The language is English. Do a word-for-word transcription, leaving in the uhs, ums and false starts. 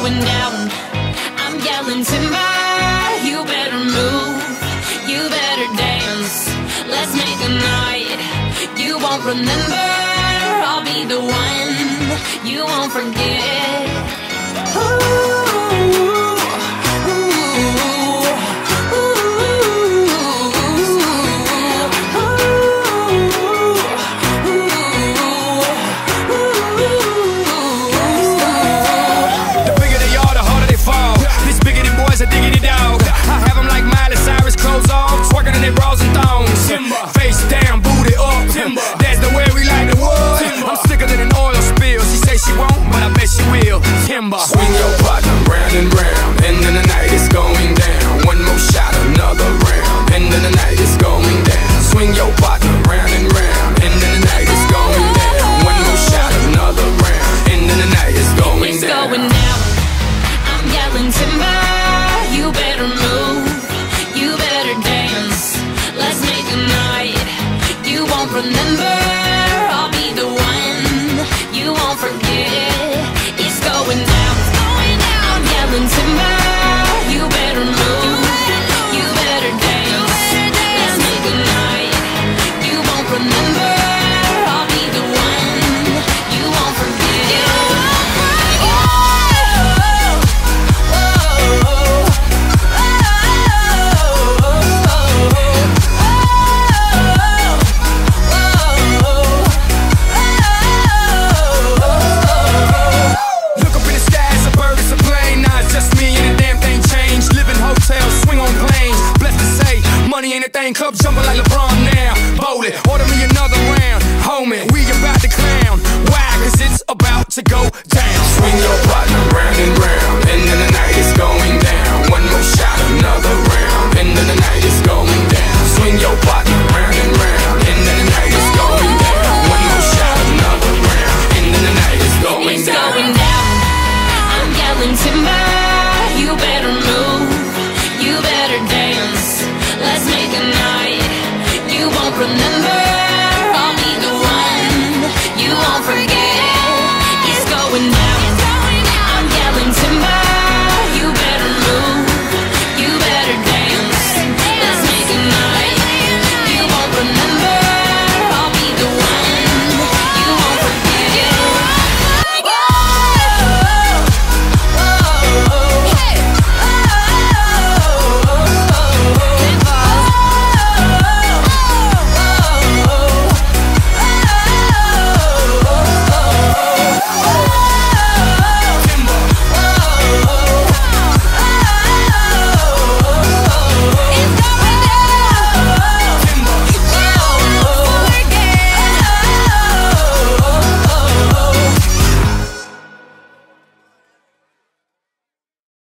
going down. I'm yelling timber, you better move, you better dance. Let's make a night you won't remember. I'll be the one you won't forget. Ooh. Timber. Swing your partner round and round, and then the night is going down. One more shot, another round, and then the night is going down. Swing your partner round and round, and then the night is going down. One more shot, another round, and then the night is going it's down. It's going down. I'm yelling timber, you better move, you better dance. Let's make a night you won't remember. I'll be the one you won't forget. Going down, going down. I'm yelling timber, you better move, you better dance. Let's make a night you won't remember. I'll be the one you won't forget. You won't forget. Club jumping like LeBron now. Bowl it, order me another round. Homie, we about to clown. Why? Cause it's about to go